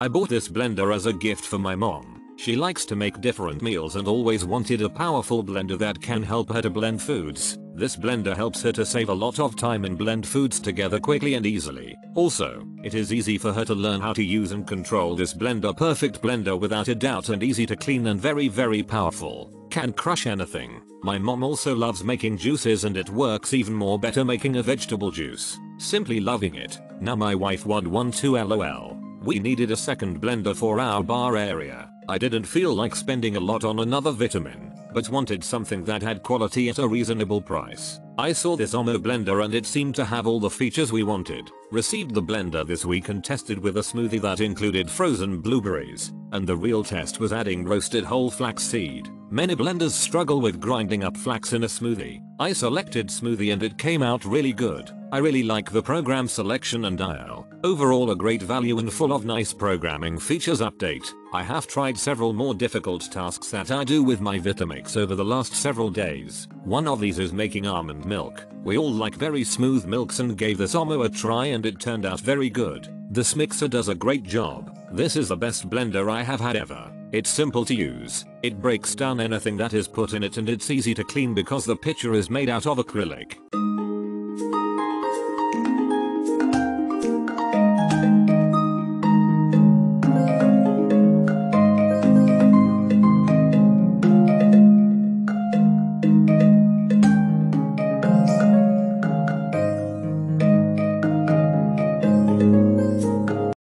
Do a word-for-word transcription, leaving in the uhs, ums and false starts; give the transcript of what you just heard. I bought this blender as a gift for my mom. She likes to make different meals and always wanted a powerful blender that can help her to blend foods. This blender helps her to save a lot of time and blend foods together quickly and easily. Also, it is easy for her to learn how to use and control this blender. Perfect blender without a doubt, and easy to clean and very very powerful. Can crush anything. My mom also loves making juices, and it works even more better making a vegetable juice. Simply loving it. Now my wife would want to lol. We needed a second blender for our bar area. I didn't feel like spending a lot on another vitamin, but wanted something that had quality at a reasonable price. I saw this OMMO blender and it seemed to have all the features we wanted. Received the blender this week and tested with a smoothie that included frozen blueberries, and the real test was adding roasted whole flax seed. Many blenders struggle with grinding up flax in a smoothie. I selected smoothie and it came out really good. I really like the program selection and dial. Overall a great value and full of nice programming features. Update. I have tried several more difficult tasks that I do with my Vitamix over the last several days. One of these is making almond milk. We all like very smooth milks and gave this OMMO a try and it turned out very good. This mixer does a great job. This is the best blender I have had ever. It's simple to use, it breaks down anything that is put in it, and it's easy to clean because the pitcher is made out of acrylic.